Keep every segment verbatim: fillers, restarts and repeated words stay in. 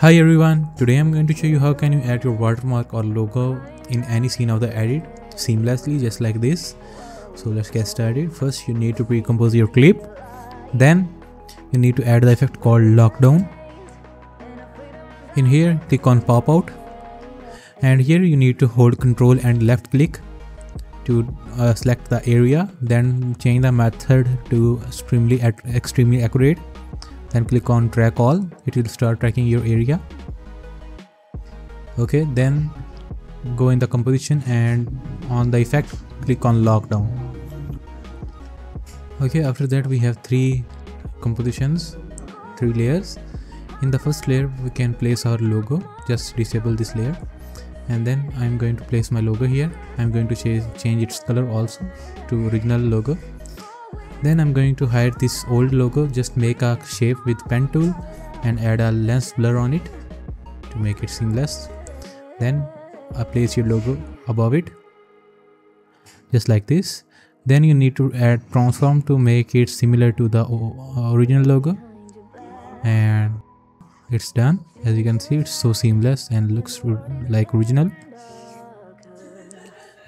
Hi everyone, today I'm going to show you how can you add your watermark or logo in any scene of the edit seamlessly, just like this. So let's get started. First you need to pre-compose your clip, then you need to add the effect called Lockdown. In here click on pop out, and here you need to hold control and left click to uh, select the area, then change the method to extremely extremely accurate, then click on track all. It will start tracking your area. Okay, then go in the composition and on the effect click on Lockdown. Okay, after that we have three compositions, three layers. In the first layer we can place our logo. Just disable this layer, and then I'm going to place my logo here. I'm going to change, change its color also to original logo. Then I'm going to hide this old logo. Just make a shape with pen tool and add a lens blur on it to make it seamless. Then I place your logo above it, just like this. Then you need to add transform to make it similar to the original logo, and it's done. As you can see, it's so seamless and looks like original.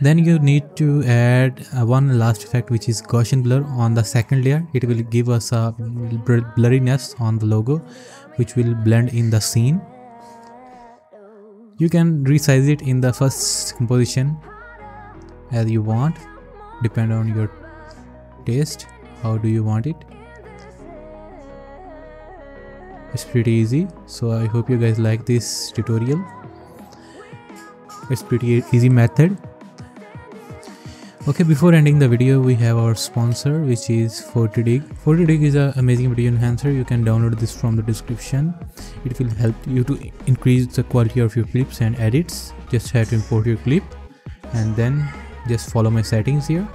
Then you need to add uh, one last effect, which is Gaussian blur on the second layer. It will give us a blurriness on the logo, which will blend in the scene. You can resize it in the first composition as you want, depend on your taste, how do you want it. It's pretty easy, so I hope you guys like this tutorial. It's pretty easy method. Okay, before ending the video, we have our sponsor, which is four D D I G. four D D I G is an amazing video enhancer. You can download this from the description. It will help you to increase the quality of your clips and edits. Just have to import your clip and then just follow my settings here.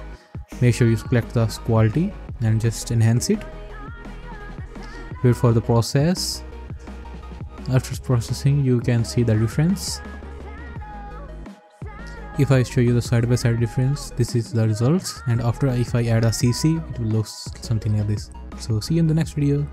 Make sure you select the quality and just enhance it. Wait for the process. After processing, you can see the difference. If I show you the side-by-side difference, this is the results, and after if I add a C C, it will look something like this. So see you in the next video.